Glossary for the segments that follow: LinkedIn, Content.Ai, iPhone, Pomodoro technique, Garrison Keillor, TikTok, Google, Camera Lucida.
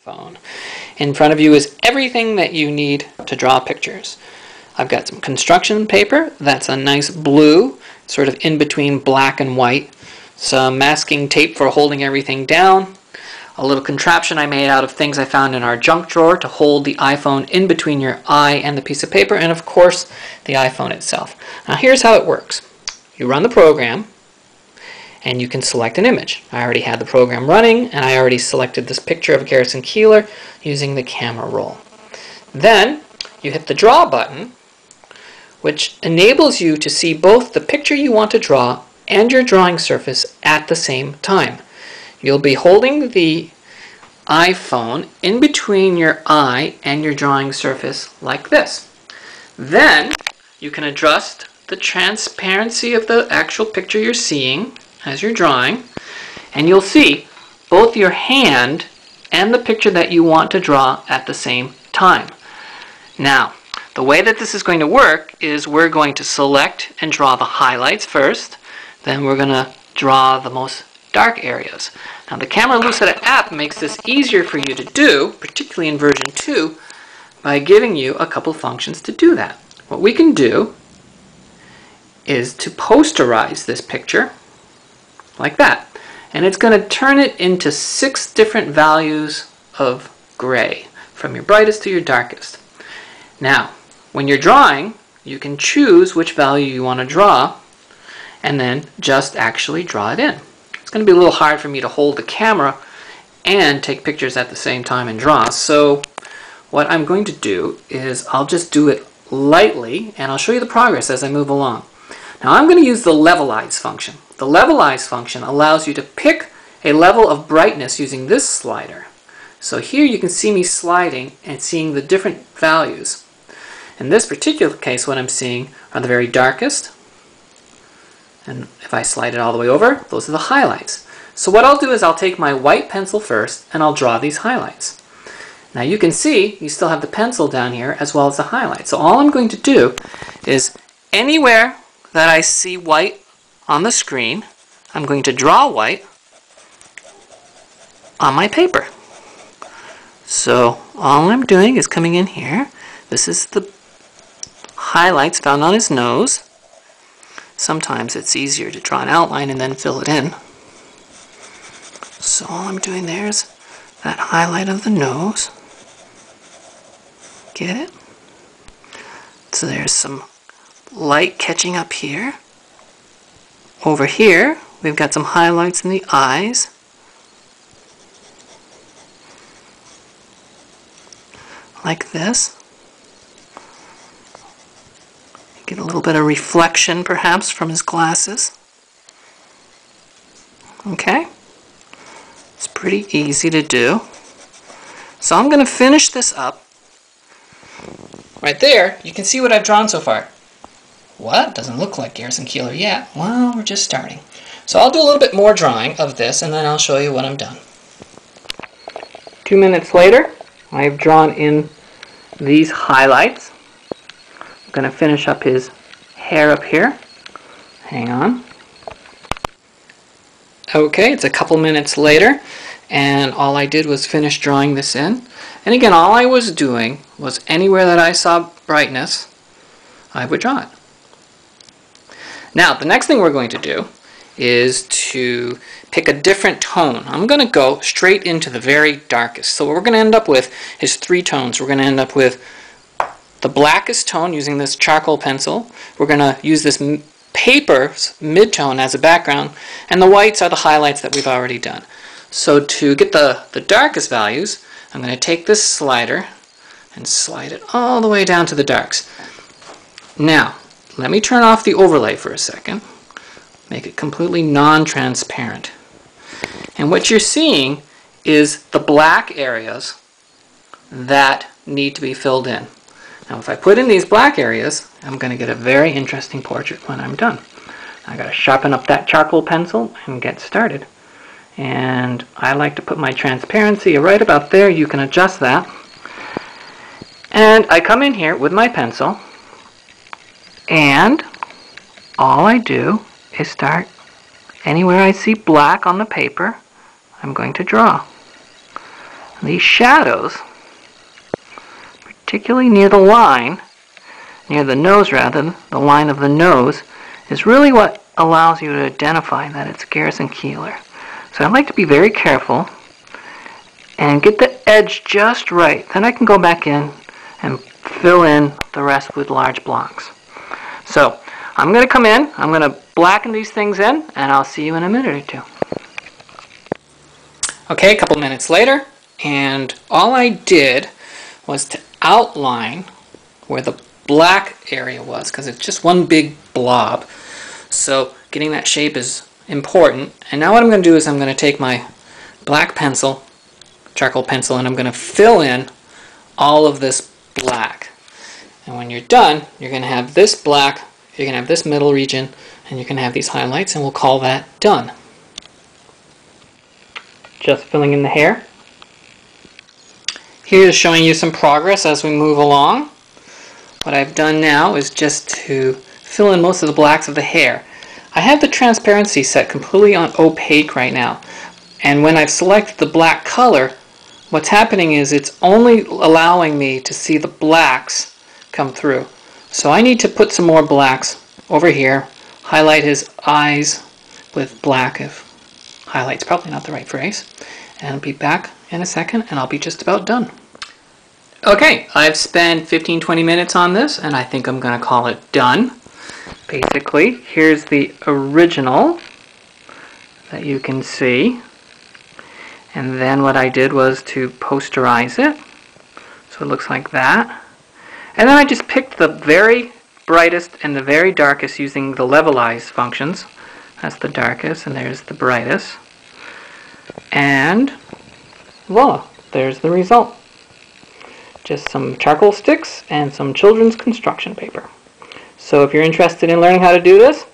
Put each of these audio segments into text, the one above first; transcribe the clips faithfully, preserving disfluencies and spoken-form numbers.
Phone. In front of you is everything that you need to draw pictures. I've got some construction paper that's a nice blue, sort of in between black and white. Some masking tape for holding everything down. A little contraption I made out of things I found in our junk drawer to hold the iPhone in between your eye and the piece of paper, and of course the iPhone itself. Now here's how it works. You run the program and you can select an image. I already had the program running, and I already selected this picture of Garrison Keillor using the camera roll. Then you hit the draw button, which enables you to see both the picture you want to draw and your drawing surface at the same time. You'll be holding the iPhone in between your eye and your drawing surface like this. Then you can adjust the transparency of the actual picture you're seeing as you're drawing, and you'll see both your hand and the picture that you want to draw at the same time. Now, the way that this is going to work is we're going to select and draw the highlights first, then we're going to draw the most dark areas. Now, the Camera Lucida app makes this easier for you to do, particularly in version two, by giving you a couple functions to do that. What we can do is to posterize this picture like that, and it's going to turn it into six different values of gray, from your brightest to your darkest. Now, when you're drawing, you can choose which value you want to draw and then just actually draw it in. It's going to be a little hard for me to hold the camera and take pictures at the same time and draw, so what I'm going to do is I'll just do it lightly, and I'll show you the progress as I move along. Now, I'm going to use the levelize function. The levelize function allows you to pick a level of brightness using this slider. So here you can see me sliding and seeing the different values. In this particular case, what I'm seeing are the very darkest. And if I slide it all the way over, those are the highlights. So what I'll do is I'll take my white pencil first and I'll draw these highlights. Now you can see you still have the pencil down here as well as the highlights. So all I'm going to do is anywhere that I see white on the screen, I'm going to draw white on my paper. So all I'm doing is coming in here. This is the highlights found on his nose. Sometimes it's easier to draw an outline and then fill it in. So all I'm doing there is that highlight of the nose. Get it? So there's some light catching up here. Over here, we've got some highlights in the eyes. Like this. You get a little bit of reflection, perhaps, from his glasses. Okay. It's pretty easy to do. So I'm going to finish this up. Right there, you can see what I've drawn so far. What? Doesn't look like Garrison Keillor yet. Well, we're just starting. So I'll do a little bit more drawing of this, and then I'll show you what I'm done. Two minutes later, I've drawn in these highlights. I'm going to finish up his hair up here. Hang on. Okay, it's a couple minutes later, and all I did was finish drawing this in. And again, all I was doing was anywhere that I saw brightness, I would draw it. Now, the next thing we're going to do is to pick a different tone. I'm going to go straight into the very darkest. So what we're going to end up with is three tones. We're going to end up with the blackest tone using this charcoal pencil. We're going to use this paper mid-tone as a background, and the whites are the highlights that we've already done. So to get the, the darkest values, I'm going to take this slider and slide it all the way down to the darks. Now, let me turn off the overlay for a second. Make it completely non-transparent. And what you're seeing is the black areas that need to be filled in. Now, if I put in these black areas, I'm going to get a very interesting portrait when I'm done. I've got to sharpen up that charcoal pencil and get started. And I like to put my transparency right about there. You can adjust that. And I come in here with my pencil, and all I do is start anywhere I see black on the paper, I'm going to draw. these shadows, particularly near the line, near the nose rather, the line of the nose, is really what allows you to identify that it's Garrison Keillor. So I'd like to be very careful and get the edge just right. Then I can go back in and fill in the rest with large blocks. So I'm going to come in, I'm going to blacken these things in, and I'll see you in a minute or two. Okay, a couple minutes later, and all I did was to outline where the black area was, because it's just one big blob. So getting that shape is important. And now what I'm going to do is I'm going to take my black pencil, charcoal pencil, and I'm going to fill in all of this black. And when you're done, you're going to have this black, you're going to have this middle region, and you're going to have these highlights, and we'll call that done. Just filling in the hair. Here's showing you some progress as we move along. What I've done now is just to fill in most of the blacks of the hair. I have the transparency set completely on opaque right now, and when I've selected the black color, what's happening is it's only allowing me to see the blacks come through. So I need to put some more blacks over here, highlight his eyes with black if highlight's probably not the right phrase, and I'll be back in a second and I'll be just about done. Okay, I've spent fifteen to twenty minutes on this and I think I'm going to call it done. Basically, here's the original that you can see, and then what I did was to posterize it so it looks like that, and then I just picked the very brightest and the very darkest using the levelize functions. That's the darkest and there's the brightest, and voila, there's the result. Just some charcoal sticks and some children's construction paper. So if you're interested in learning how to do this,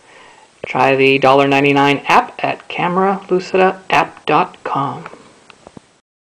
try the one dollar ninety-nine app at camera lucida app dot com.